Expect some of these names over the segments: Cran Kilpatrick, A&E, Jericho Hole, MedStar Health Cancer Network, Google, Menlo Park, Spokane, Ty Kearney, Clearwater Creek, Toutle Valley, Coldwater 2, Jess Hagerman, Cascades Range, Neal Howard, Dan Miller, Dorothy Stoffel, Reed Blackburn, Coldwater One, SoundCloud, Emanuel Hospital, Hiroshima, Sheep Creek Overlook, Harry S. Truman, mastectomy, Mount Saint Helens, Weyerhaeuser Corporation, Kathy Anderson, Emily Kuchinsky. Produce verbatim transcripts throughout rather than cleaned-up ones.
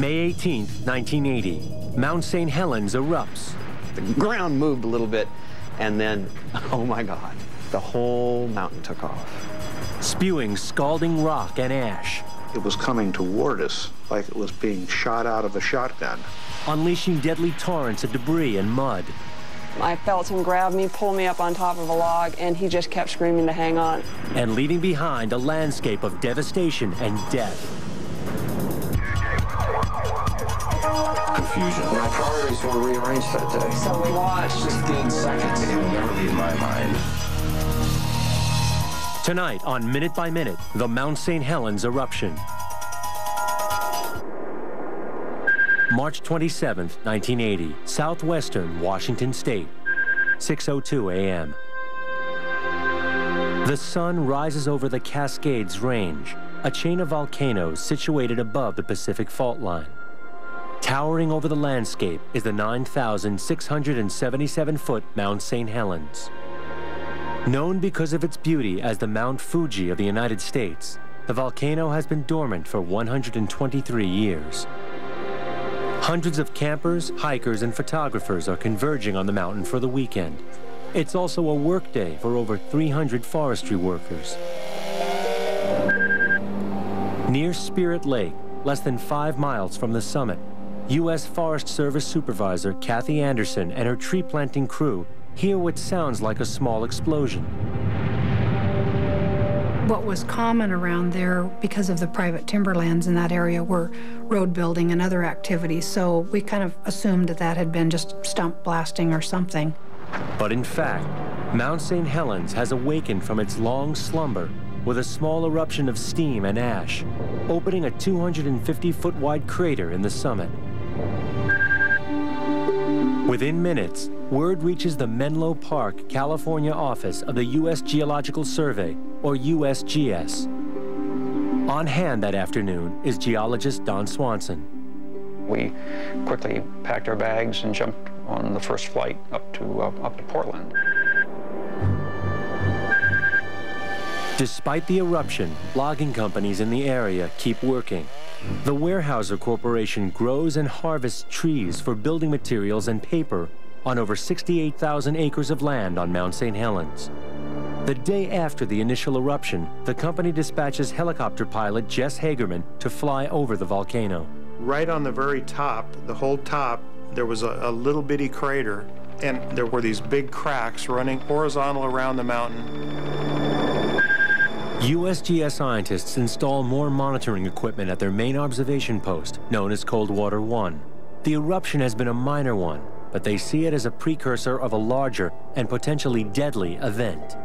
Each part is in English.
May eighteenth, nineteen eighty, Mount Saint Helens erupts. The ground moved a little bit, and then, oh my God, the whole mountain took off. Spewing scalding rock and ash. It was coming toward us like it was being shot out of a shotgun. Unleashing deadly torrents of debris and mud. I felt him grab me, pull me up on top of a log, and he just kept screaming to hang on. And leaving behind a landscape of devastation and death. Confusion. My priorities were rearranged that day. So we watched. fifteen seconds. It will never leave my mind. Tonight on Minute by Minute, the Mount Saint Helens eruption. March twenty-seventh, nineteen eighty, southwestern Washington State, six oh two a m The sun rises over the Cascades Range, a chain of volcanoes situated above the Pacific Fault Line. Towering over the landscape is the nine thousand six hundred seventy-seven foot Mount Saint Helens. Known because of its beauty as the Mount Fuji of the United States, the volcano has been dormant for one hundred twenty-three years. Hundreds of campers, hikers, and photographers are converging on the mountain for the weekend. It's also a workday for over three hundred forestry workers. Near Spirit Lake, less than five miles from the summit, U S Forest Service Supervisor Kathy Anderson and her tree planting crew hear what sounds like a small explosion. What was common around there, because of the private timberlands in that area, were road building and other activities, so we kind of assumed that that had been just stump blasting or something. But in fact, Mount Saint Helens has awakened from its long slumber with a small eruption of steam and ash, opening a two hundred fifty foot wide crater in the summit. Within minutes, word reaches the Menlo Park, California office of the U S Geological Survey, or U S G S. On hand that afternoon is geologist Don Swanson. We quickly packed our bags and jumped on the first flight up to, uh, up to Portland. Despite the eruption, logging companies in the area keep working. The Weyerhaeuser Corporation grows and harvests trees for building materials and paper on over sixty-eight thousand acres of land on Mount Saint Helens. The day after the initial eruption, the company dispatches helicopter pilot Jess Hagerman to fly over the volcano. Right on the very top, the whole top, there was a, a little bitty crater, and there were these big cracks running horizontal around the mountain. U S G S scientists install more monitoring equipment at their main observation post, known as Coldwater One. The eruption has been a minor one, but they see it as a precursor of a larger and potentially deadly event.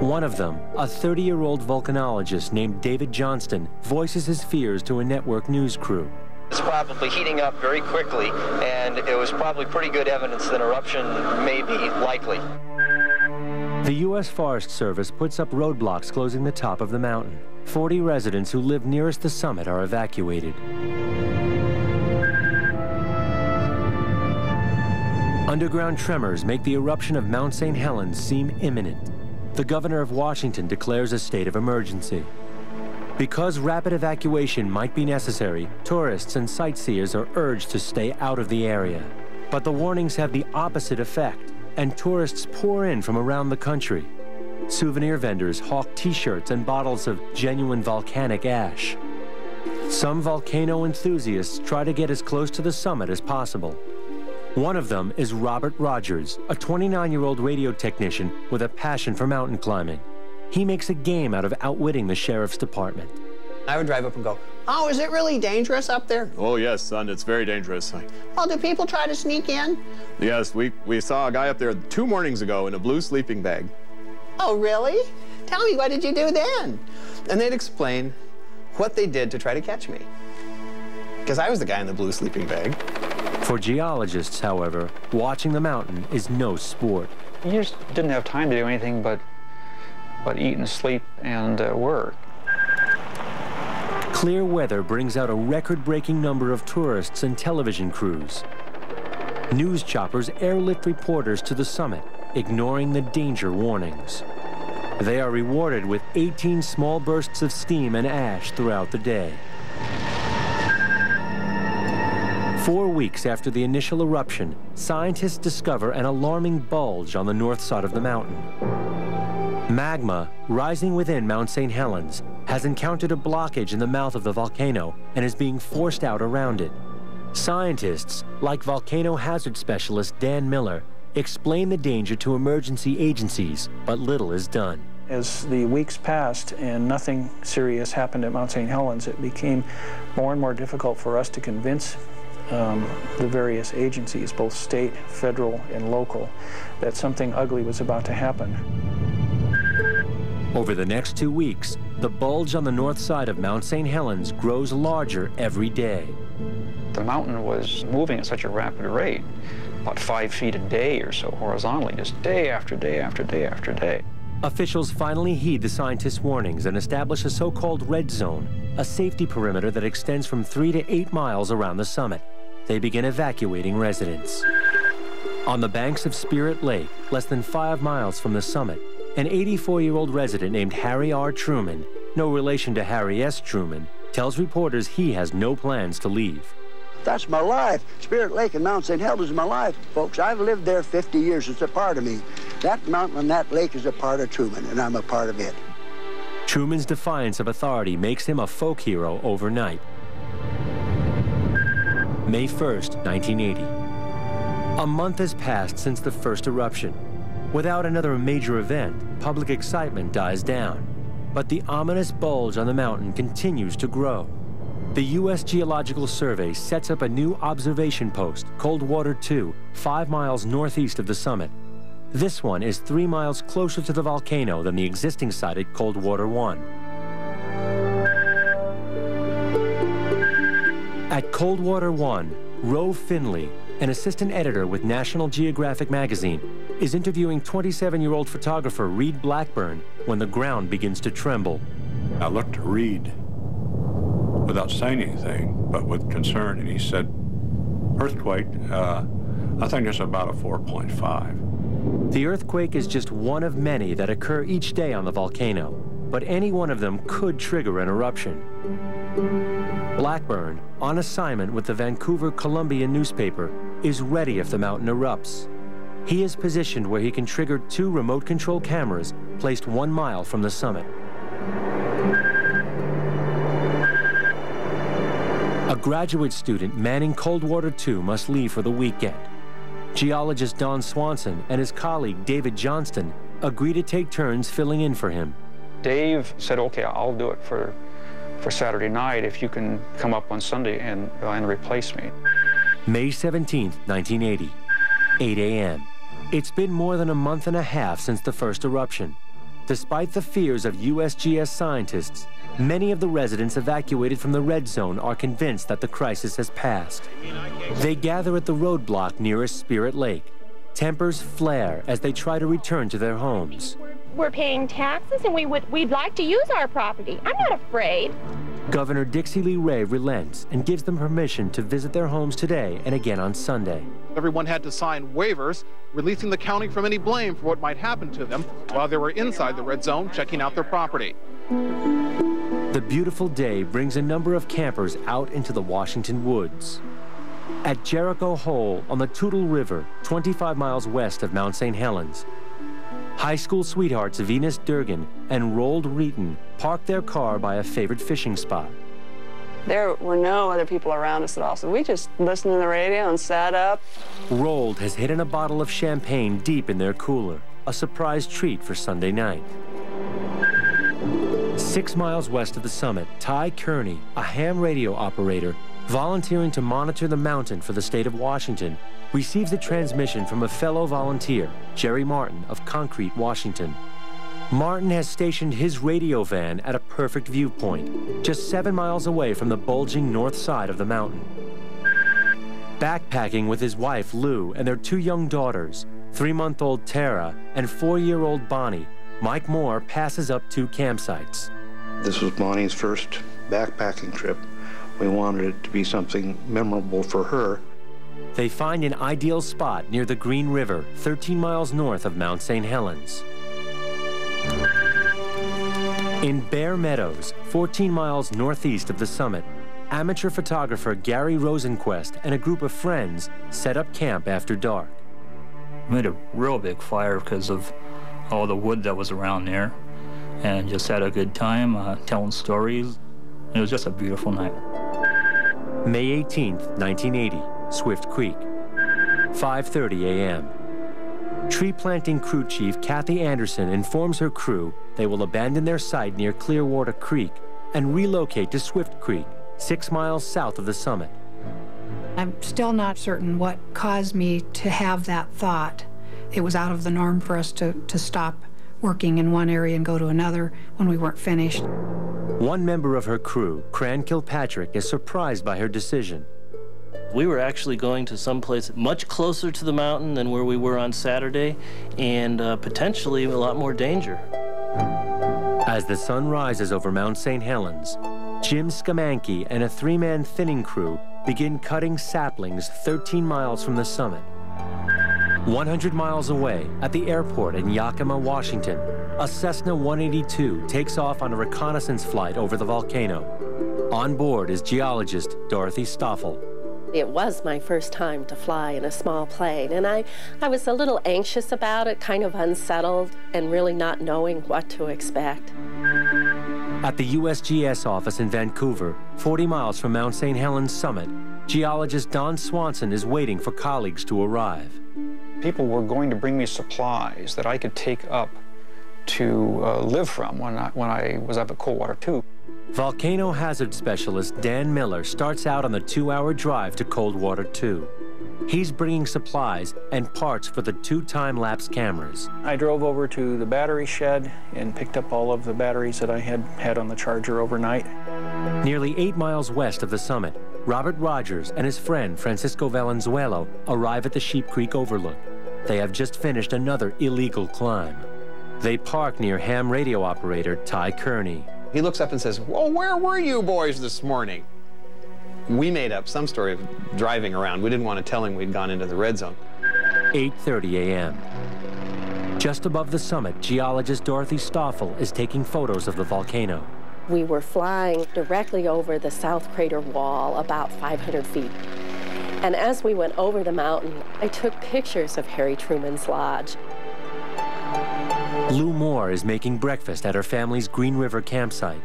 One of them, a thirty year old volcanologist named David Johnston, voices his fears to a network news crew. It's probably heating up very quickly, and it was probably pretty good evidence that an eruption may be likely. The U S Forest Service puts up roadblocks closing the top of the mountain. forty residents who live nearest the summit are evacuated. Underground tremors make the eruption of Mount Saint Helens seem imminent. The governor of Washington declares a state of emergency. Because rapid evacuation might be necessary, tourists and sightseers are urged to stay out of the area. But the warnings have the opposite effect, and tourists pour in from around the country. Souvenir vendors hawk T-shirts and bottles of genuine volcanic ash. Some volcano enthusiasts try to get as close to the summit as possible. One of them is Robert Rogers, a twenty-nine year old radio technician with a passion for mountain climbing. He makes a game out of outwitting the sheriff's department. I would drive up and go, "Oh, is it really dangerous up there?" "Oh, yes, son, it's very dangerous." "Well, oh, do people try to sneak in?" "Yes, we, we saw a guy up there two mornings ago in a blue sleeping bag." "Oh, really? Tell me, what did you do then?" And they'd explain what they did to try to catch me, because I was the guy in the blue sleeping bag. For geologists, however, watching the mountain is no sport. You just didn't have time to do anything but, but eat and sleep and uh, work. Clear weather brings out a record-breaking number of tourists and television crews. News choppers airlift reporters to the summit, ignoring the danger warnings. They are rewarded with eighteen small bursts of steam and ash throughout the day. Four weeks after the initial eruption, scientists discover an alarming bulge on the north side of the mountain. Magma rising within Mount Saint Helens has encountered a blockage in the mouth of the volcano and is being forced out around it. Scientists, like volcano hazard specialist Dan Miller, explain the danger to emergency agencies, but little is done. As the weeks passed and nothing serious happened at Mount Saint Helens, it became more and more difficult for us to convince um, the various agencies, both state, federal, and local, that something ugly was about to happen. Over the next two weeks, the bulge on the north side of Mount Saint Helens grows larger every day. The mountain was moving at such a rapid rate, about five feet a day or so horizontally, just day after day after day after day. Officials finally heed the scientists' warnings and establish a so-called red zone, a safety perimeter that extends from three to eight miles around the summit. They begin evacuating residents. On the banks of Spirit Lake, less than five miles from the summit, an eighty-four-year-old resident named Harry R. Truman, no relation to Harry S. Truman, tells reporters he has no plans to leave. That's my life. Spirit Lake and Mount Saint Helens is my life, folks. I've lived there fifty years. It's a part of me. That mountain and that lake is a part of Truman, and I'm a part of it. Truman's defiance of authority makes him a folk hero overnight. May first, nineteen eighty. A month has passed since the first eruption. Without another major event, public excitement dies down. But the ominous bulge on the mountain continues to grow. The U S Geological Survey sets up a new observation post, Coldwater two, five miles northeast of the summit. This one is three miles closer to the volcano than the existing site at Coldwater one. At Coldwater one, Roe Finley, an assistant editor with National Geographic magazine, is interviewing twenty-seven-year-old photographer Reed Blackburn when the ground begins to tremble. I looked to Reed without saying anything, but with concern, and he said, earthquake, uh, I think it's about a four point five. The earthquake is just one of many that occur each day on the volcano, but any one of them could trigger an eruption. Blackburn, on assignment with the Vancouver Columbia newspaper, is ready if the mountain erupts. He is positioned where he can trigger two remote control cameras placed one mile from the summit. A graduate student manning Coldwater two must leave for the weekend. Geologist Don Swanson and his colleague David Johnston agree to take turns filling in for him. Dave said, okay, I'll do it for for Saturday night if you can come up on Sunday and, uh, and replace me. May seventeenth, nineteen eighty, eight A M It's been more than a month and a half since the first eruption. Despite the fears of U S G S scientists, many of the residents evacuated from the red zone are convinced that the crisis has passed. They gather at the roadblock nearest Spirit Lake. Tempers flare as they try to return to their homes. We're paying taxes and we would, we'd like to use our property. I'm not afraid. Governor Dixie Lee Ray relents and gives them permission to visit their homes today and again on Sunday. Everyone had to sign waivers, releasing the county from any blame for what might happen to them while they were inside the red zone checking out their property. The beautiful day brings a number of campers out into the Washington woods. At Jericho Hole on the Toutle River, twenty-five miles west of Mount Saint Helens, high school sweethearts Venus Durgan and Rold Reeton parked their car by a favorite fishing spot. There were no other people around us at all, so we just listened to the radio and sat up. Rold has hidden a bottle of champagne deep in their cooler, a surprise treat for Sunday night. Six miles west of the summit, Ty Kearney, a ham radio operator, volunteering to monitor the mountain for the state of Washington, receives a transmission from a fellow volunteer, Jerry Martin of Concrete, Washington. Martin has stationed his radio van at a perfect viewpoint, just seven miles away from the bulging north side of the mountain. Backpacking with his wife, Lou, and their two young daughters, three-month-old Tara and four-year-old Bonnie, Mike Moore passes up two campsites. This was Bonnie's first backpacking trip. We wanted it to be something memorable for her. They find an ideal spot near the Green River, thirteen miles north of Mount Saint Helens. In Bear Meadows, fourteen miles northeast of the summit, amateur photographer Gary Rosenquist and a group of friends set up camp after dark. Made a real big fire because of all the wood that was around there, and just had a good time uh, telling stories. It was just a beautiful night. May eighteenth, nineteen eighty, Swift Creek, five thirty a m Tree planting crew chief Kathy Anderson informs her crew they will abandon their site near Clearwater Creek and relocate to Swift Creek, six miles south of the summit. I'm still not certain what caused me to have that thought. It was out of the norm for us to, to stop working in one area and go to another when we weren't finished. One member of her crew, Cran Kilpatrick, is surprised by her decision. We were actually going to someplace much closer to the mountain than where we were on Saturday, and uh, potentially a lot more danger. As the sun rises over Mount Saint Helens, Jim Skamanki and a three-man thinning crew begin cutting saplings thirteen miles from the summit. one hundred miles away, at the airport in Yakima, Washington, a Cessna one eighty-two takes off on a reconnaissance flight over the volcano. On board is geologist Dorothy Stoffel. It was my first time to fly in a small plane, and I, I was a little anxious about it, kind of unsettled, and really not knowing what to expect. At the U S G S office in Vancouver, forty miles from Mount Saint Helens summit, geologist Don Swanson is waiting for colleagues to arrive. People were going to bring me supplies that I could take up to uh, live from when I, when I was up at Coldwater two. Volcano hazard specialist Dan Miller starts out on the two-hour drive to Coldwater two. He's bringing supplies and parts for the two time-lapse cameras. I drove over to the battery shed and picked up all of the batteries that I had had on the charger overnight. Nearly eight miles west of the summit, Robert Rogers and his friend Francisco Valenzuelo arrive at the Sheep Creek Overlook. They have just finished another illegal climb. They park near ham radio operator Ty Kearney. He looks up and says, well, where were you boys this morning? We made up some story of driving around. We didn't want to tell him we'd gone into the red zone. eight thirty a m Just above the summit, geologist Dorothy Stoffel is taking photos of the volcano. We were flying directly over the south crater wall, about five hundred feet. And as we went over the mountain, I took pictures of Harry Truman's lodge. Lou Moore is making breakfast at her family's Green River campsite.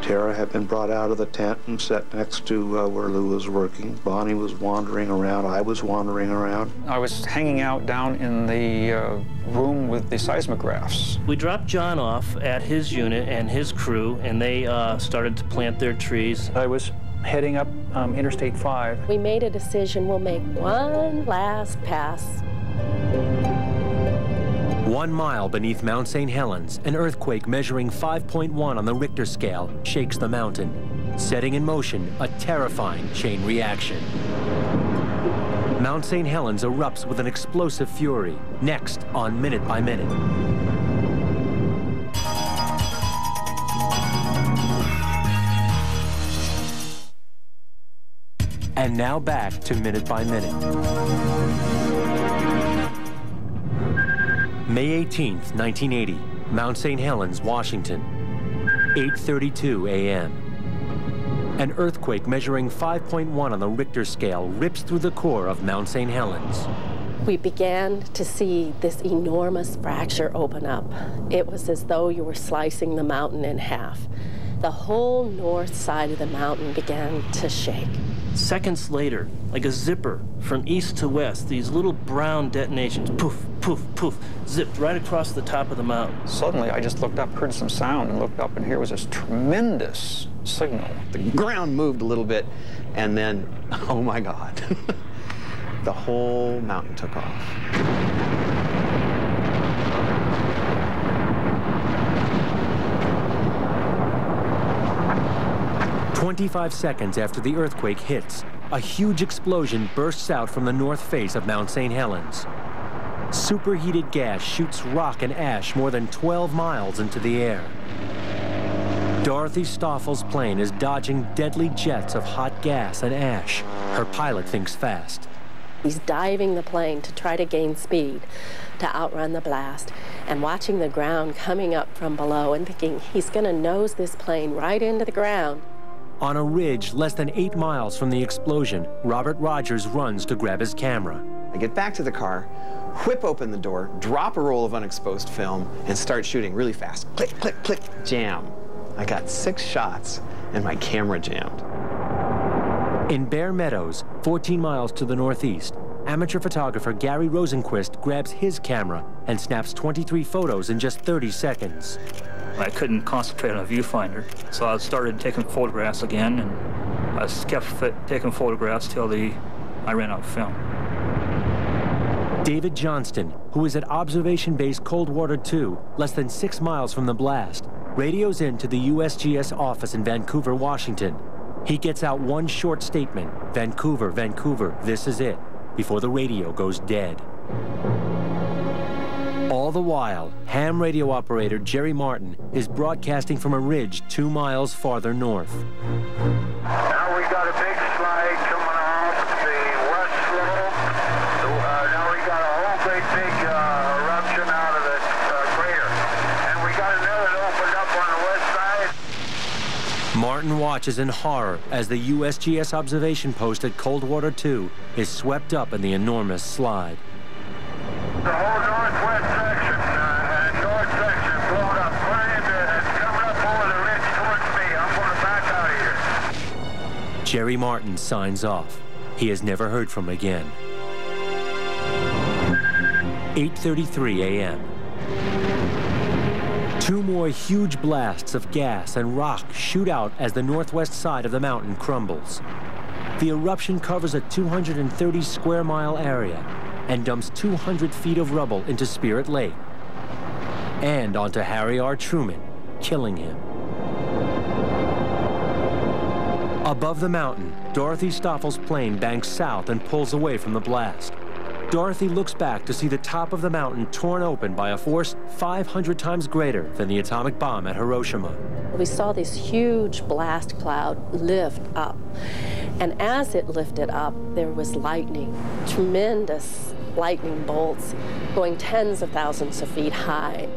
Tara had been brought out of the tent and set next to uh, where Lou was working. Bonnie was wandering around. I was wandering around. I was hanging out down in the uh, room with the seismographs. We dropped John off at his unit and his crew, and they uh, started to plant their trees. I was heading up um, Interstate five. We made a decision. We'll make one last pass. One mile beneath Mount Saint Helens, an earthquake measuring five point one on the Richter scale shakes the mountain, setting in motion a terrifying chain reaction. Mount Saint Helens erupts with an explosive fury, next on Minute by Minute. And now back to Minute by Minute. May eighteenth, nineteen eighty, Mount Saint Helens, Washington, eight thirty-two a m An earthquake measuring five point one on the Richter scale rips through the core of Mount Saint Helens. We began to see this enormous fracture open up. It was as though you were slicing the mountain in half. The whole north side of the mountain began to shake. Seconds later, like a zipper from east to west, these little brown detonations, poof, poof, poof, zipped right across the top of the mountain. Suddenly, I just looked up, heard some sound, and looked up, and here was this tremendous signal. The ground moved a little bit, and then, oh my God, the whole mountain took off. twenty-five seconds after the earthquake hits, a huge explosion bursts out from the north face of Mount Saint Helens. Superheated gas shoots rock and ash more than twelve miles into the air. Dorothy Stoffel's plane is dodging deadly jets of hot gas and ash. Her pilot thinks fast. He's diving the plane to try to gain speed, to outrun the blast, and watching the ground coming up from below and thinking he's going to nose this plane right into the ground. On a ridge less than eight miles from the explosion, Robert Rogers runs to grab his camera. I get back to the car, whip open the door, drop a roll of unexposed film, and start shooting really fast. Click, click, click, jam. I got six shots, and my camera jammed. In Bear Meadows, fourteen miles to the northeast, amateur photographer Gary Rosenquist grabs his camera and snaps twenty-three photos in just thirty seconds. I couldn't concentrate on a viewfinder, so I started taking photographs again, and I kept taking photographs till the, I ran out of film. David Johnston, who is at observation base Coldwater two, less than six miles from the blast, radios in to the U S G S office in Vancouver, Washington. He gets out one short statement, Vancouver, Vancouver, this is it, before the radio goes dead. All the while, ham radio operator Jerry Martin is broadcasting from a ridge two miles farther north. Now we got a big slide coming off the west slope. Uh, now we got a whole big, big uh, eruption out of the uh, crater. And we got another opened up on the west side. Martin watches in horror as the U S G S observation post at Coldwater two is swept up in the enormous slide. The whole northwest section uh, and north section blown up quite a bit. It's coming up over the ridge towards me. I'm going to back out of here. Jerry Martin signs off. He has never heard from again. eight thirty-three a m Two more huge blasts of gas and rock shoot out as the northwest side of the mountain crumbles. The eruption covers a two hundred thirty square mile area and dumps two hundred feet of rubble into Spirit Lake and onto Harry R. Truman, killing him. Above the mountain, Dorothy Staffel's plane banks south and pulls away from the blast. Dorothy looks back to see the top of the mountain torn open by a force five hundred times greater than the atomic bomb at Hiroshima. We saw this huge blast cloud lift up. And as it lifted up, there was lightning, tremendous lightning bolts going tens of thousands of feet high.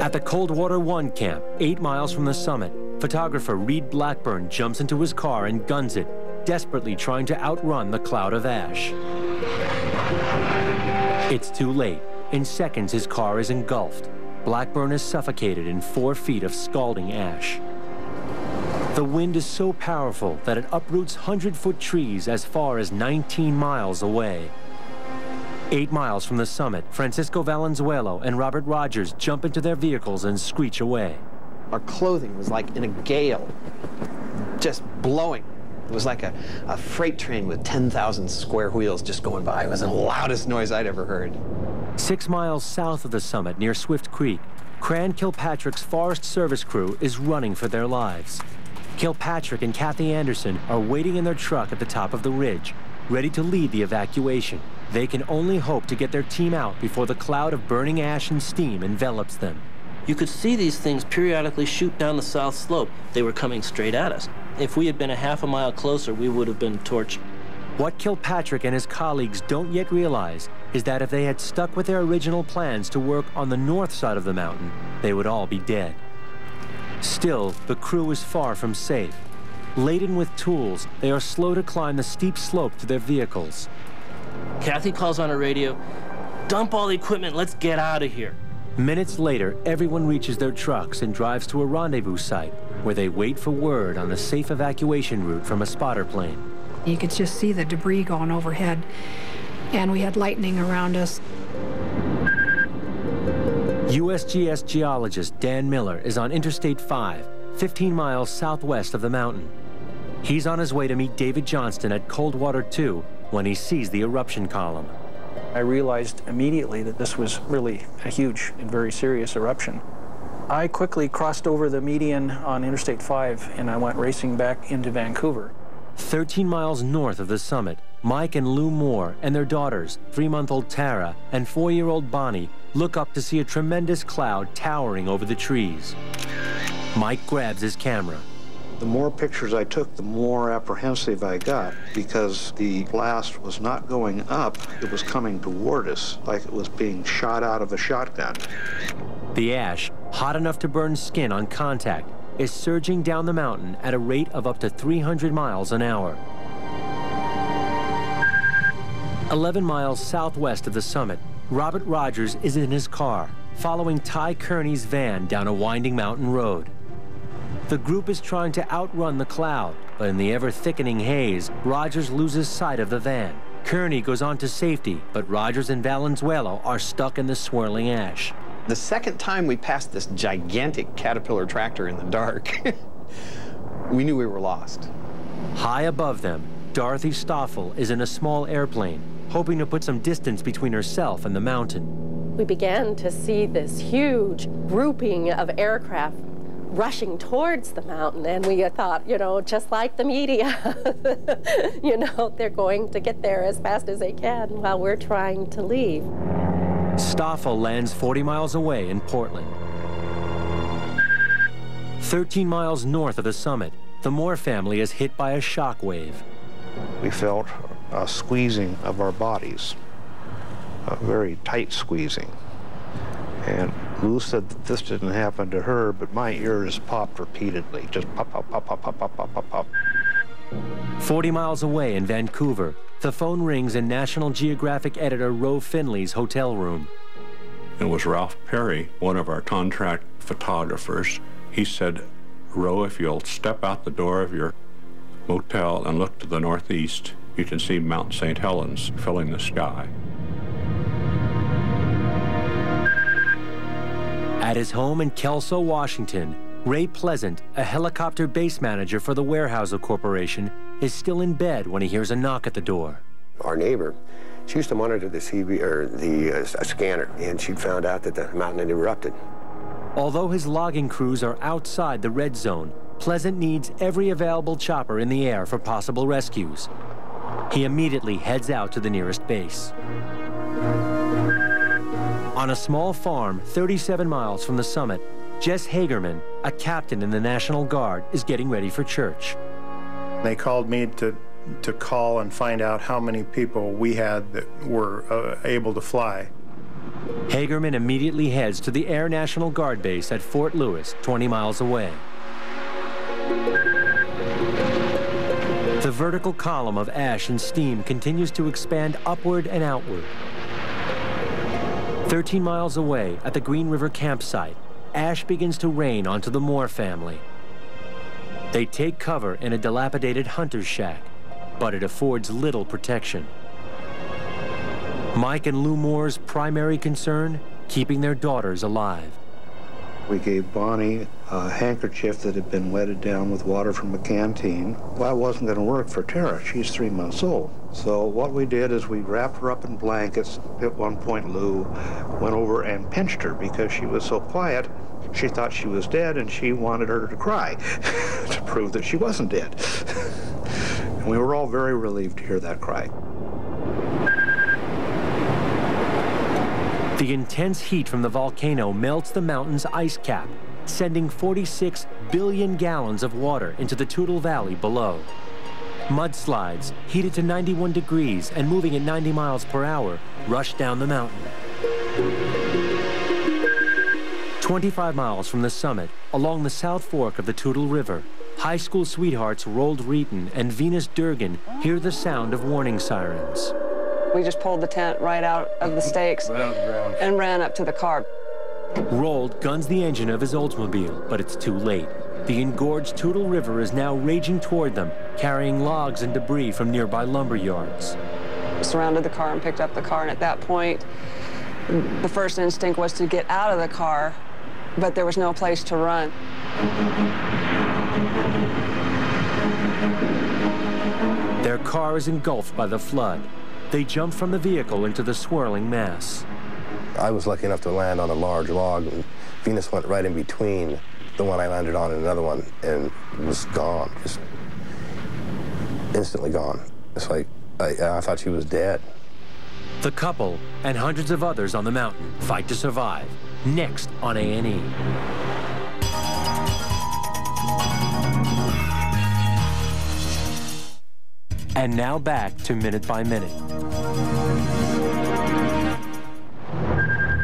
At the Coldwater One camp, eight miles from the summit, photographer Reed Blackburn jumps into his car and guns it, desperately trying to outrun the cloud of ash. It's too late. In seconds, his car is engulfed. Blackburn is suffocated in four feet of scalding ash. The wind is so powerful that it uproots hundred-foot trees as far as nineteen miles away. Eight miles from the summit, Francisco Valenzuelo and Robert Rogers jump into their vehicles and screech away. Our clothing was like in a gale, just blowing. It was like a, a freight train with ten thousand square wheels just going by. It was the loudest noise I'd ever heard. Six miles south of the summit, near Swift Creek, Cran Kilpatrick's Forest Service crew is running for their lives. Kilpatrick and Kathy Anderson are waiting in their truck at the top of the ridge, ready to lead the evacuation. They can only hope to get their team out before the cloud of burning ash and steam envelops them. You could see these things periodically shoot down the south slope. They were coming straight at us. If we had been a half a mile closer, we would have been torched. What Kilpatrick and his colleagues don't yet realize is that if they had stuck with their original plans to work on the north side of the mountain, they would all be dead. Still, the crew is far from safe. Laden with tools, they are slow to climb the steep slope to their vehicles. Kathy calls on her radio, "Dump all the equipment, let's get out of here." Minutes later, everyone reaches their trucks and drives to a rendezvous site where they wait for word on the safe evacuation route from a spotter plane. You could just see the debris going overhead, and we had lightning around us. U S G S geologist Dan Miller is on Interstate five, fifteen miles southwest of the mountain. He's on his way to meet David Johnston at Coldwater two when he sees the eruption column. I realized immediately that this was really a huge and very serious eruption. I quickly crossed over the median on Interstate five and I went racing back into Vancouver. thirteen miles north of the summit, Mike and Lou Moore and their daughters, three-month-old Tara and four-year-old Bonnie, look up to see a tremendous cloud towering over the trees. Mike grabs his camera. The more pictures I took, the more apprehensive I got because the blast was not going up, it was coming toward us like it was being shot out of a shotgun. The ash, hot enough to burn skin on contact, is surging down the mountain at a rate of up to three hundred miles an hour. eleven miles southwest of the summit, Robert Rogers is in his car, following Ty Kearney's van down a winding mountain road. The group is trying to outrun the cloud, but in the ever-thickening haze, Rogers loses sight of the van. Kearney goes on to safety, but Rogers and Valenzuela are stuck in the swirling ash. The second time we passed this gigantic caterpillar tractor in the dark, we knew we were lost. High above them, Dorothy Stoffel is in a small airplane, hoping to put some distance between herself and the mountain. We began to see this huge grouping of aircraft rushing towards the mountain, and we thought, you know, just like the media, you know, they're going to get there as fast as they can while we're trying to leave. Stoffel lands forty miles away in Portland. thirteen miles north of the summit, the Moore family is hit by a shock wave. We felt a squeezing of our bodies, a very tight squeezing. And Lou said that this didn't happen to her, but my ears popped repeatedly, just pop, pop, pop, pop, pop, pop, pop, pop, pop. forty miles away in Vancouver, the phone rings in National Geographic editor Roe Finley's hotel room. It was Ralph Perry, one of our contract photographers. He said, "Roe, if you'll step out the door of your motel and look to the northeast, you can see Mount Saint Helens filling the sky." At his home in Kelso, Washington, Ray Pleasant, a helicopter base manager for the Weyerhaeuser Corporation, is still in bed when he hears a knock at the door. Our neighbor, she used to monitor the C B or the uh, scanner, and she found out that the mountain had erupted. Although his logging crews are outside the red zone, Pleasant needs every available chopper in the air for possible rescues. He immediately heads out to the nearest base. On a small farm thirty-seven miles from the summit, Jess Hagerman, a captain in the National Guard, is getting ready for church. They called me to, to call and find out how many people we had that were uh, able to fly. Hagerman immediately heads to the Air National Guard base at Fort Lewis, twenty miles away. The vertical column of ash and steam continues to expand upward and outward. thirteen miles away, at the Green River campsite, ash begins to rain onto the Moore family. They take cover in a dilapidated hunter's shack, but it affords little protection. Mike and Lou Moore's primary concern, keeping their daughters alive. We gave Bonnie a handkerchief that had been wetted down with water from a canteen. Well, that wasn't going to work for Tara. She's three months old. So what we did is we wrapped her up in blankets. At one point, Lou went over and pinched her because she was so quiet. She thought she was dead, and she wanted her to cry to prove that she wasn't dead. And we were all very relieved to hear that cry. The intense heat from the volcano melts the mountain's ice cap, sending forty-six billion gallons of water into the Toutle Valley below. Mudslides, heated to ninety-one degrees and moving at ninety miles per hour, rush down the mountain. twenty-five miles from the summit, along the South Fork of the Toutle River, high school sweethearts Rold Reeton and Venus Durgan hear the sound of warning sirens. We just pulled the tent right out of the stakes and ran up to the car. Rold guns the engine of his Oldsmobile, but it's too late. The engorged Toutle River is now raging toward them, carrying logs and debris from nearby lumber yards. Surrounded the car and picked up the car, and at that point, the first instinct was to get out of the car, but there was no place to run. Their car is engulfed by the flood. They jump from the vehicle into the swirling mass. I was lucky enough to land on a large log, and Venus went right in between the one I landed on and another one, and was gone, just instantly gone. It's like, I, I thought she was dead. The couple and hundreds of others on the mountain fight to survive. Next on A and E. And now back to Minute by Minute.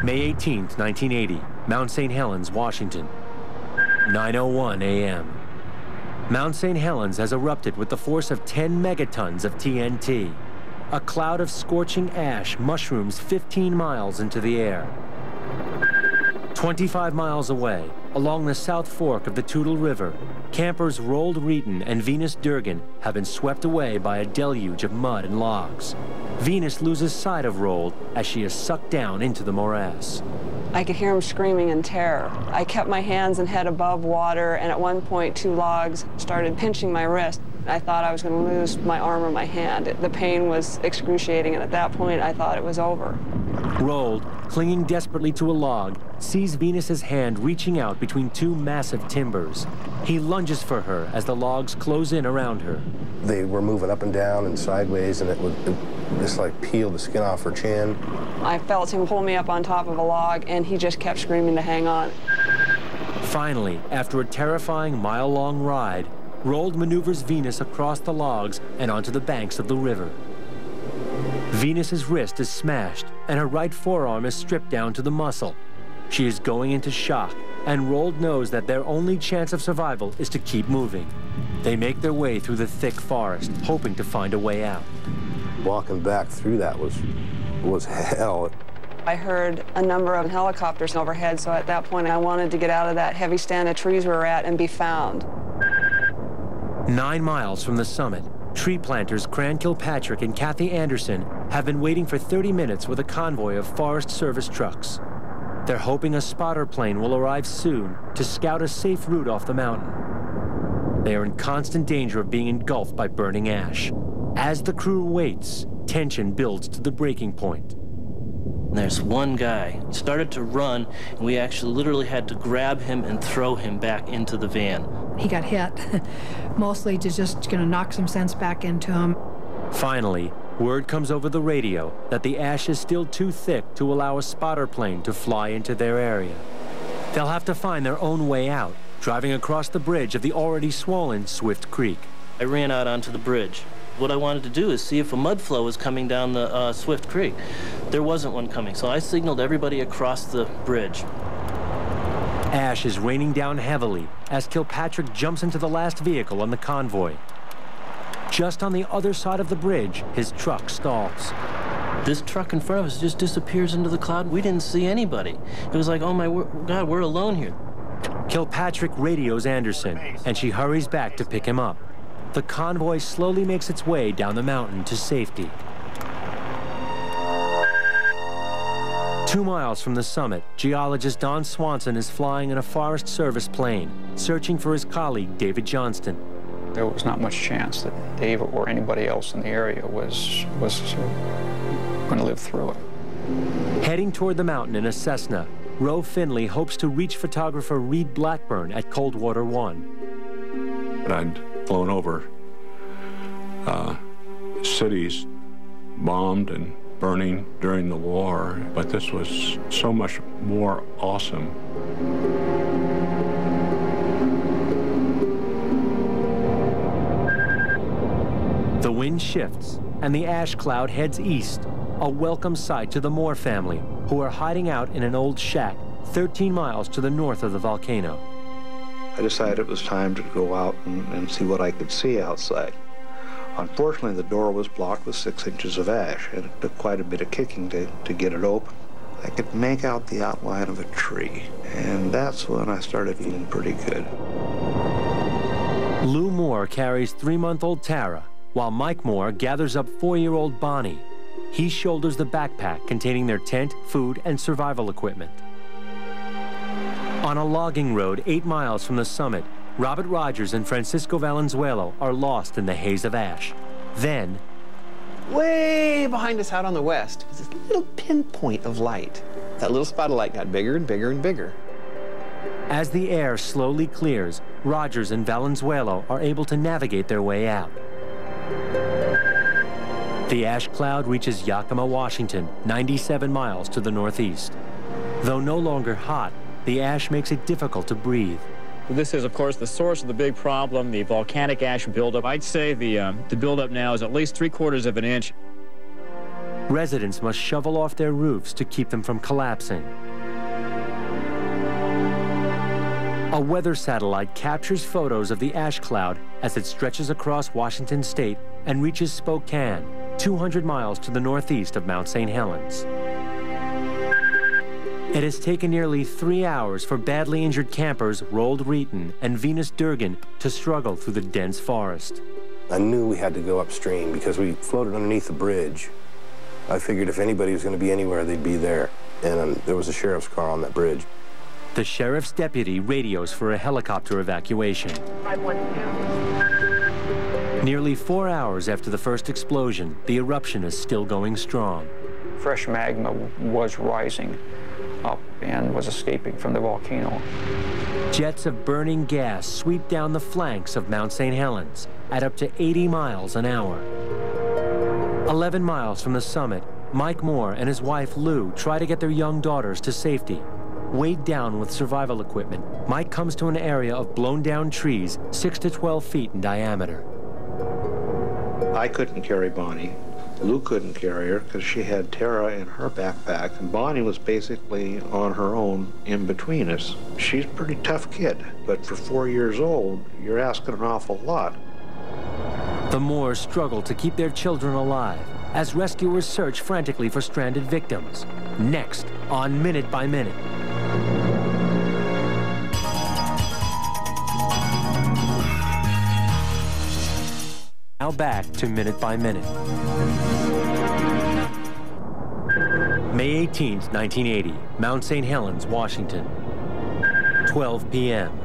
May eighteenth, nineteen eighty, Mount Saint Helens, Washington. nine oh one a m Mount Saint Helens has erupted with the force of ten megatons of T N T. A cloud of scorching ash mushrooms fifteen miles into the air. twenty-five miles away, along the South Fork of the Toutle River, campers Rold Reeton and Venus Durgan have been swept away by a deluge of mud and logs. Venus loses sight of Rold as she is sucked down into the morass. I could hear him screaming in terror. I kept my hands and head above water, and at one point, two logs started pinching my wrist. I thought I was going to lose my arm or my hand. The pain was excruciating, and at that point, I thought it was over. Rold, clinging desperately to a log, sees Venus's hand reaching out between two massive timbers. He lunges for her as the logs close in around her. They were moving up and down and sideways, and it would it just like peel the skin off her chin. I felt him pull me up on top of a log, and he just kept screaming to hang on. Finally, after a terrifying mile-long ride, Rold maneuvers Venus across the logs and onto the banks of the river. Venus's wrist is smashed, and her right forearm is stripped down to the muscle. She is going into shock, and Rold knows that their only chance of survival is to keep moving. They make their way through the thick forest, hoping to find a way out. Walking back through that was, was hell. I heard a number of helicopters overhead, so at that point I wanted to get out of that heavy stand of trees we were at and be found. Nine miles from the summit, tree planters Cran Kilpatrick and Kathy Anderson have been waiting for thirty minutes with a convoy of Forest Service trucks. They're hoping a spotter plane will arrive soon to scout a safe route off the mountain. They are in constant danger of being engulfed by burning ash. As the crew waits, tension builds to the breaking point. There's one guy started to run, and we actually literally had to grab him and throw him back into the van. He got hit, mostly to just gonna knock some sense back into him. Finally, word comes over the radio that the ash is still too thick to allow a spotter plane to fly into their area. They'll have to find their own way out, driving across the bridge of the already swollen Swift Creek. I ran out onto the bridge. What I wanted to do is see if a mud flow was coming down the uh, Swift Creek. There wasn't one coming, so I signaled everybody across the bridge. Ash is raining down heavily as Kilpatrick jumps into the last vehicle on the convoy. Just on the other side of the bridge, his truck stalls. This truck in front of us just disappears into the cloud. We didn't see anybody. It was like, oh my God, we're alone here. Kilpatrick radios Anderson, and she hurries back to pick him up. The convoy slowly makes its way down the mountain to safety. Two miles from the summit, geologist Don Swanson is flying in a Forest Service plane, searching for his colleague, David Johnston. There was not much chance that Dave or anybody else in the area was, was going to live through it. Heading toward the mountain in a Cessna, Roe Finley hopes to reach photographer Reed Blackburn at Coldwater One. And I'd flown over uh, cities bombed and burning during the war, but this was so much more awesome. The wind shifts, and the ash cloud heads east, a welcome sight to the Moore family, who are hiding out in an old shack thirteen miles to the north of the volcano. I decided it was time to go out and, and see what I could see outside. Unfortunately, the door was blocked with six inches of ash, and it took quite a bit of kicking to, to get it open. I could make out the outline of a tree, and that's when I started feeling pretty good. Lou Moore carries three-month-old Tara, while Mike Moore gathers up four-year-old Bonnie. He shoulders the backpack containing their tent, food, and survival equipment. On a logging road eight miles from the summit, Robert Rogers and Francisco Valenzuelo are lost in the haze of ash. Then, way behind us out on the west, is this little pinpoint of light. That little spot of light got bigger and bigger and bigger. As the air slowly clears, Rogers and Valenzuelo are able to navigate their way out. The ash cloud reaches Yakima, Washington, ninety-seven miles to the northeast. Though no longer hot, the ash makes it difficult to breathe. This is, of course, the source of the big problem, the volcanic ash buildup. I'd say the, um, the buildup now is at least three quarters of an inch. Residents must shovel off their roofs to keep them from collapsing. A weather satellite captures photos of the ash cloud as it stretches across Washington state and reaches Spokane, two hundred miles to the northeast of Mount Saint Helens. It has taken nearly three hours for badly injured campers Rold Reeton and Venus Durgan to struggle through the dense forest. I knew we had to go upstream because we floated underneath the bridge. I figured if anybody was going to be anywhere, they'd be there. And um, there was a sheriff's car on that bridge. The sheriff's deputy radios for a helicopter evacuation. five one two. Nearly four hours after the first explosion, the eruption is still going strong. Fresh magma was rising up and was escaping from the volcano. Jets of burning gas sweep down the flanks of Mount Saint Helens at up to eighty miles an hour. eleven miles from the summit, Mike Moore and his wife Lou try to get their young daughters to safety. Weighed down with survival equipment, Mike comes to an area of blown down trees six to twelve feet in diameter. I couldn't carry Bonnie. Lou couldn't carry her because she had Tara in her backpack, and Bonnie was basically on her own in between us. She's a pretty tough kid, but for four years old, you're asking an awful lot. The Moores struggle to keep their children alive as rescuers search frantically for stranded victims. Next on Minute by Minute. Now back to Minute by Minute. May eighteenth, nineteen eighty, Mount Saint Helens, Washington. twelve p m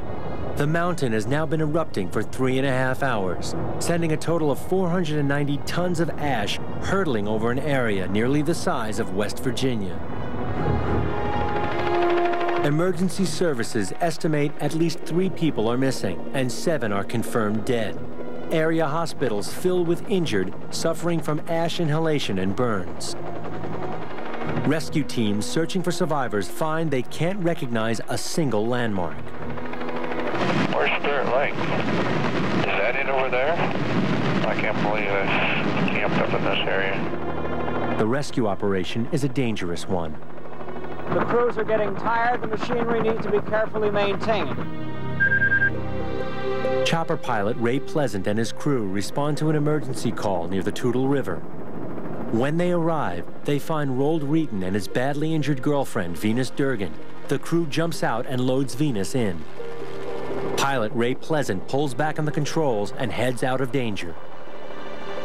The mountain has now been erupting for three and a half hours, sending a total of four hundred ninety tons of ash hurtling over an area nearly the size of West Virginia. Emergency services estimate at least three people are missing and seven are confirmed dead. Area hospitals filled with injured, suffering from ash inhalation and burns. Rescue teams searching for survivors find they can't recognize a single landmark. Where's Spirit Lake? Is that it over there? I can't believe it's camped up in this area. The rescue operation is a dangerous one. The crews are getting tired. The machinery needs to be carefully maintained. Chopper pilot Ray Pleasant and his crew respond to an emergency call near the Toutle River. When they arrive, they find Rold Reeton and his badly injured girlfriend, Venus Durgan. The crew jumps out and loads Venus in. Pilot Ray Pleasant pulls back on the controls and heads out of danger.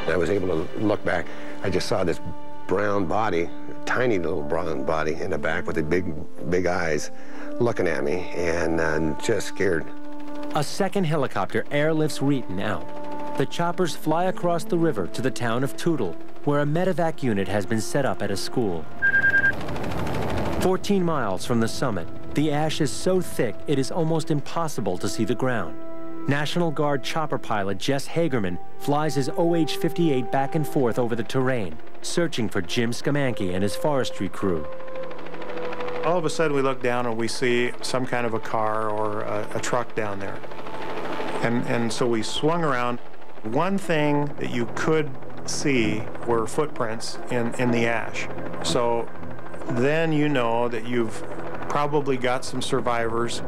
I was able to look back. I just saw this brown body, tiny little brown body in the back with the big, big eyes looking at me, and uh, just scared. A second helicopter airlifts Reeton out. The choppers fly across the river to the town of Toutle, where a medevac unit has been set up at a school. fourteen miles from the summit, the ash is so thick it is almost impossible to see the ground. National Guard chopper pilot Jess Hagerman flies his O H fifty-eight back and forth over the terrain, searching for Jim Scamanchi and his forestry crew. All of a sudden we look down and we see some kind of a car or a, a truck down there. And, and so we swung around. One thing that you could see were footprints in, in the ash. So then you know that you've probably got some survivors.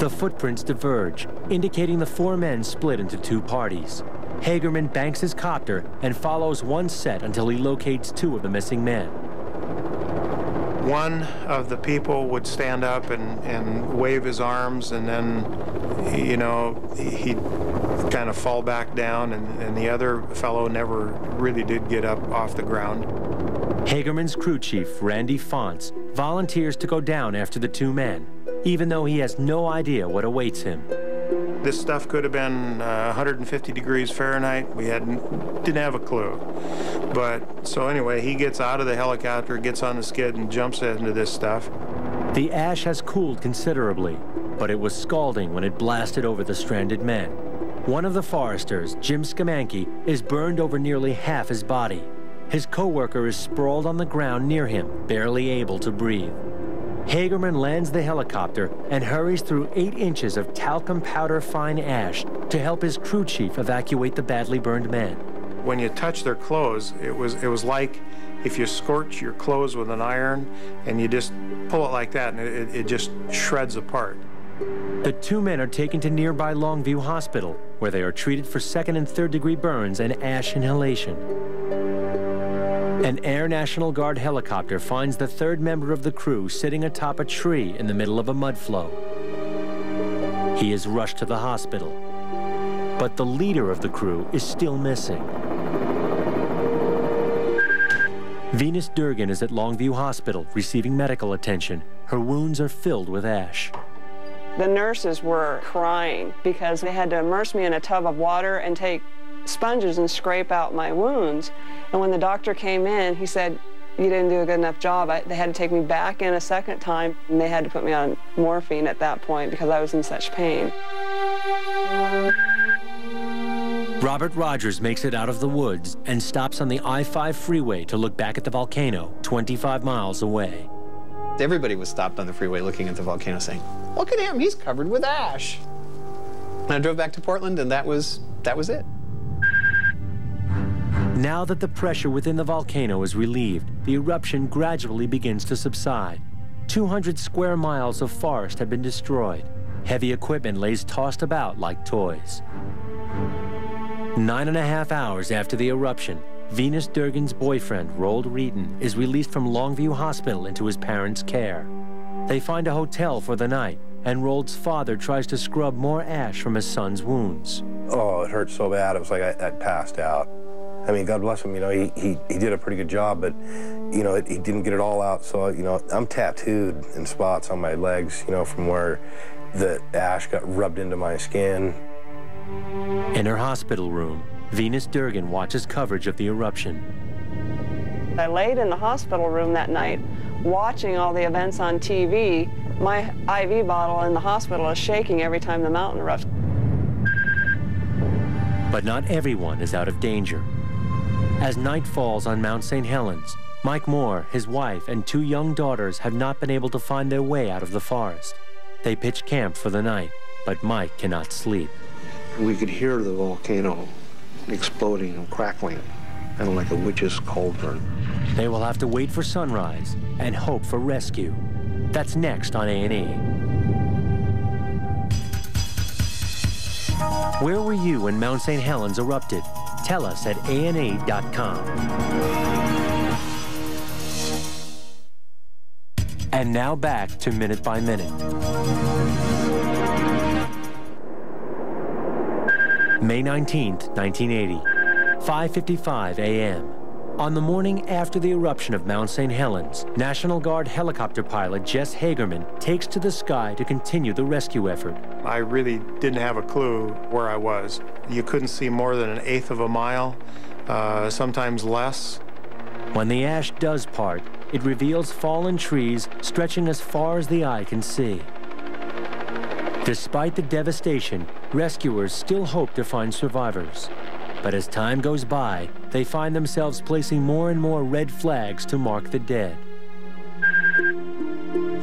The footprints diverge, indicating the four men split into two parties. Hagerman banks his copter and follows one set until he locates two of the missing men. One of the people would stand up and, and wave his arms, and then, you know, he'd kind of fall back down, and, and the other fellow never really did get up off the ground. Hagerman's crew chief, Randy Fonts, volunteers to go down after the two men, even though he has no idea what awaits him. This stuff could have been uh, one hundred fifty degrees Fahrenheit. We hadn't, didn't have a clue. But so anyway, he gets out of the helicopter, gets on the skid, and jumps into this stuff. The ash has cooled considerably, but it was scalding when it blasted over the stranded men. One of the foresters, Jim Scamanchi, is burned over nearly half his body. His co-worker is sprawled on the ground near him, barely able to breathe. Hagerman lands the helicopter and hurries through eight inches of talcum powder fine ash to help his crew chief evacuate the badly burned men. When you touch their clothes, it was, it was like if you scorch your clothes with an iron and you just pull it like that, and it, it just shreds apart. The two men are taken to nearby Longview Hospital, where they are treated for second and third degree burns and ash inhalation. An Air National Guard helicopter finds the third member of the crew sitting atop a tree in the middle of a mud flow. He is rushed to the hospital, but the leader of the crew is still missing. Venus Durgan is at Longview Hospital receiving medical attention. Her wounds are filled with ash. The nurses were crying because they had to immerse me in a tub of water and take sponges and scrape out my wounds. And when the doctor came in, he said, "You didn't do a good enough job." I, they had to take me back in a second time, and they had to put me on morphine at that point because I was in such pain. Robert Rogers makes it out of the woods and stops on the I five freeway to look back at the volcano twenty-five miles away. Everybody was stopped on the freeway looking at the volcano saying, "Look at him, he's covered with ash." And I drove back to Portland, and that was, that was it. Now that the pressure within the volcano is relieved, the eruption gradually begins to subside. two hundred square miles of forest have been destroyed. Heavy equipment lays tossed about like toys. Nine and a half hours after the eruption, Venus Durgan's boyfriend, Roald Reeton, is released from Longview Hospital into his parents' care. They find a hotel for the night, and Roald's father tries to scrub more ash from his son's wounds. Oh, it hurt so bad. It was like I, I passed out. I mean, God bless him, you know, he, he, he did a pretty good job, but, you know, it, he didn't get it all out. So, you know, I'm tattooed in spots on my legs, you know, from where the ash got rubbed into my skin. In her hospital room, Venus Durgan watches coverage of the eruption. I laid in the hospital room that night, watching all the events on T V. My I V bottle in the hospital is shaking every time the mountain erupts. But not everyone is out of danger. As night falls on Mount Saint Helens, Mike Moore, his wife, and two young daughters have not been able to find their way out of the forest. They pitch camp for the night, but Mike cannot sleep. We could hear the volcano exploding and crackling, kind of like a witch's cauldron. They will have to wait for sunrise and hope for rescue. That's next on A and E. Where were you when Mount Saint Helens erupted? Tell us at A and E dot com. And now back to Minute by Minute. May nineteenth, nineteen eighty, five fifty-five a m On the morning after the eruption of Mount Saint Helens, National Guard helicopter pilot Jess Hagerman takes to the sky to continue the rescue effort. I really didn't have a clue where I was. You couldn't see more than an eighth of a mile, uh, sometimes less. When the ash does part, it reveals fallen trees stretching as far as the eye can see. Despite the devastation, rescuers still hope to find survivors. But as time goes by, they find themselves placing more and more red flags to mark the dead.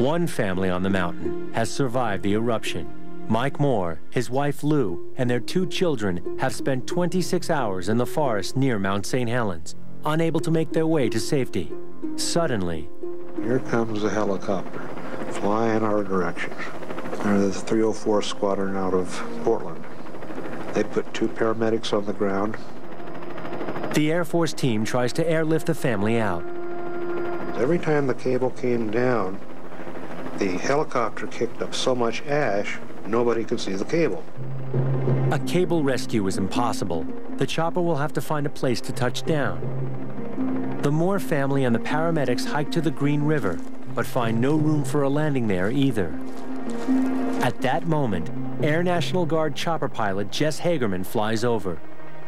One family on the mountain has survived the eruption. Mike Moore, his wife Lou, and their two children have spent twenty-six hours in the forest near Mount Saint Helens, unable to make their way to safety. Suddenly, here comes a helicopter flying our direction. The three oh four squadron out of Portland. They put two paramedics on the ground. The Air Force team tries to airlift the family out. Every time the cable came down, the helicopter kicked up so much ash, nobody could see the cable. A cable rescue is impossible. The chopper will have to find a place to touch down. The Moore family and the paramedics hike to the Green River, but find no room for a landing there either. At that moment, Air National Guard chopper pilot Jess Hagerman flies over.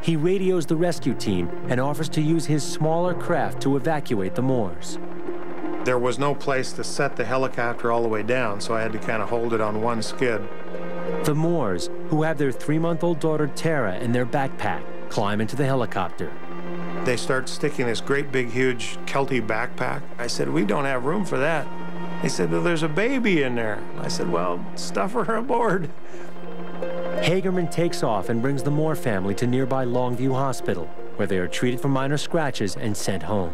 He radios the rescue team and offers to use his smaller craft to evacuate the Moores. There was no place to set the helicopter all the way down, so I had to kind of hold it on one skid. The Moores, who have their three-month-old daughter Tara in their backpack, climb into the helicopter. They start sticking this great big huge Kelty backpack. I said, "We don't have room for that." They said, "Well, there's a baby in there." I said, "Well, stuff her aboard." Hagerman takes off and brings the Moore family to nearby Longview Hospital, where they are treated for minor scratches and sent home.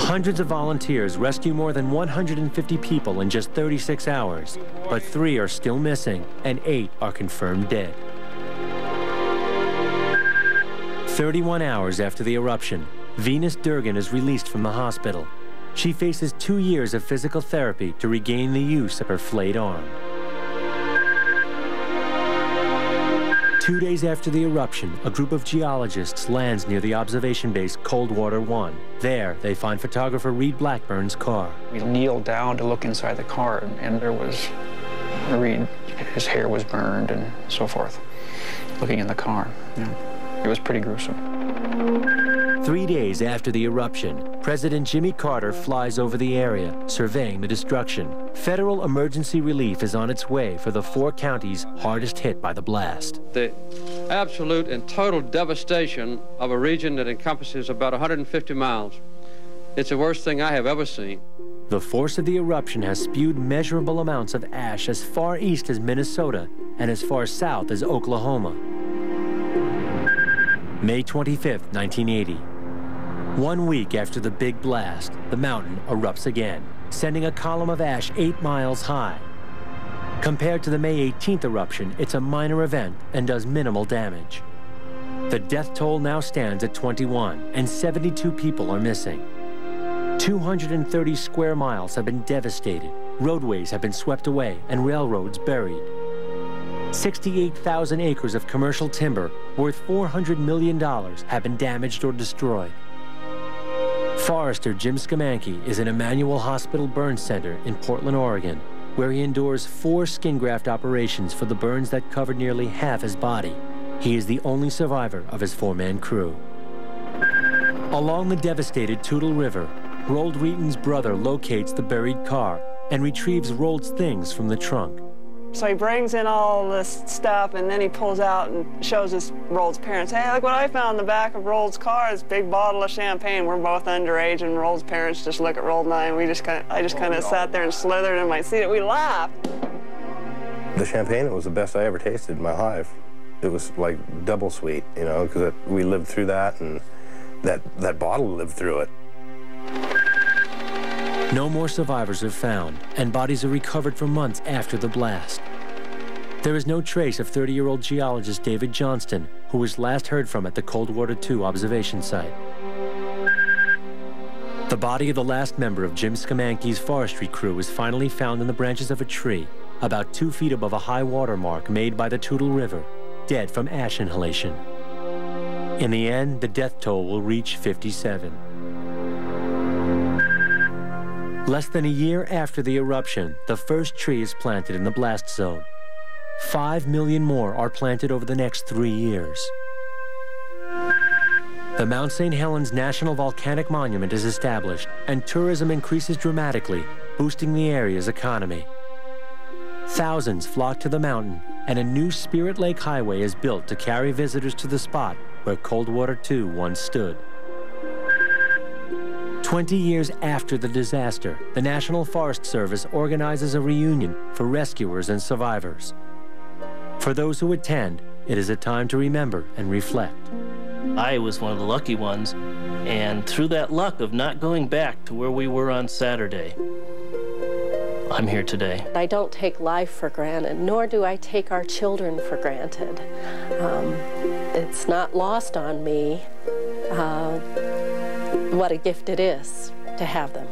Hundreds of volunteers rescue more than one hundred fifty people in just thirty-six hours, but three are still missing and eight are confirmed dead. thirty-one hours after the eruption, Venus Durgan is released from the hospital. She faces two years of physical therapy to regain the use of her flayed arm. Two days after the eruption, a group of geologists lands near the observation base Coldwater One. There, they find photographer Reed Blackburn's car. We kneeled down to look inside the car, and there was Reed. His hair was burned and so forth, looking in the car. Yeah. It was pretty gruesome. Three days after the eruption, President Jimmy Carter flies over the area, surveying the destruction. Federal emergency relief is on its way for the four counties hardest hit by the blast. The absolute and total devastation of a region that encompasses about one hundred fifty miles. It's the worst thing I have ever seen. The force of the eruption has spewed measurable amounts of ash as far east as Minnesota and as far south as Oklahoma. May twenty-fifth, nineteen eighty. One week after the big blast, the mountain erupts again, sending a column of ash eight miles high. Compared to the May eighteenth eruption, it's a minor event and does minimal damage. The death toll now stands at twenty-one, and seventy-two people are missing. two hundred thirty square miles have been devastated, roadways have been swept away, and railroads buried. sixty-eight thousand acres of commercial timber worth four hundred million dollars have been damaged or destroyed. Forester Jim Scamanchi is in Emanuel Hospital Burn Center in Portland, Oregon, where he endures four skin graft operations for the burns that covered nearly half his body. He is the only survivor of his four-man crew. Along the devastated Toutle River, Rold Reaton's brother locates the buried car and retrieves Rold's things from the trunk. So he brings in all this stuff, and then he pulls out and shows his Rold's parents, hey, look what I found in the back of Rold's car, this big bottle of champagne. We're both underage, and Rold's parents just look at Rold and I, and we just kind of, I just kind of sat there and slithered in my seat. We laughed. The champagne was the best I ever tasted in my life. It was like double sweet, you know, because we lived through that, and that, that bottle lived through it. No more survivors are found, and bodies are recovered for months after the blast. There is no trace of thirty-year-old geologist David Johnston, who was last heard from at the Coldwater two observation site. The body of the last member of Jim Scamanchi's forestry crew was finally found in the branches of a tree, about two feet above a high water mark made by the Toutle River, dead from ash inhalation. In the end, the death toll will reach fifty-seven. Less than a year after the eruption, the first tree is planted in the blast zone. Five million more are planted over the next three years. The Mount Saint Helens National Volcanic Monument is established, and tourism increases dramatically, boosting the area's economy. Thousands flock to the mountain, and a new Spirit Lake Highway is built to carry visitors to the spot where Coldwater two once stood. Twenty years after the disaster, the National Forest Service organizes a reunion for rescuers and survivors. For those who attend, it is a time to remember and reflect. I was one of the lucky ones, and through that luck of not going back to where we were on Saturday, I'm here today. I don't take life for granted, nor do I take our children for granted. Um, it's not lost on me. Uh, What a gift it is to have them.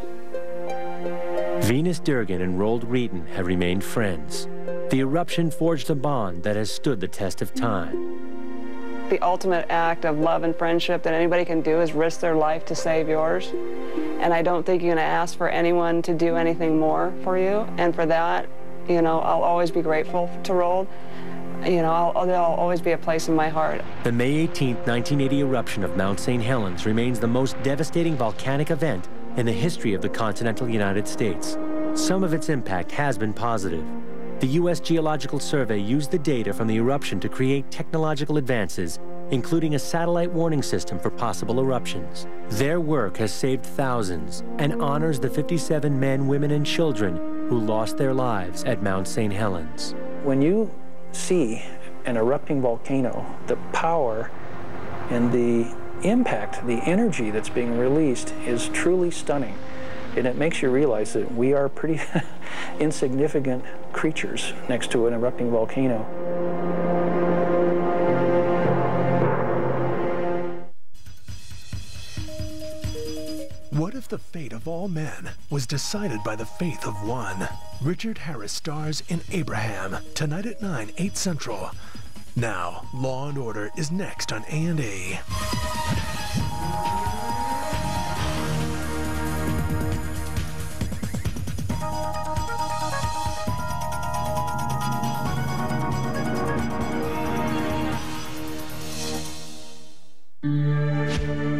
Venus Durgan and Rold Reaton have remained friends. The eruption forged a bond that has stood the test of time. The ultimate act of love and friendship that anybody can do is risk their life to save yours. And I don't think you're going to ask for anyone to do anything more for you. And for that, you know, I'll always be grateful to Rold. You know, I'll, there'll always be a place in my heart. The May eighteenth, nineteen eighty eruption of Mount Saint Helens remains the most devastating volcanic event in the history of the continental United States. Some of its impact has been positive. The U S Geological Survey used the data from the eruption to create technological advances, including a satellite warning system for possible eruptions. Their work has saved thousands and honors the fifty-seven men, women, and children who lost their lives at Mount Saint Helens. When you see an erupting volcano, the power and the impact, the energy that's being released is truly stunning. And it makes you realize that we are pretty insignificant creatures next to an erupting volcano. What if the fate of all men was decided by the faith of one? Richard Harris stars in Abraham, tonight at nine, eight central. Now, Law and Order is next on A and E. Thank you.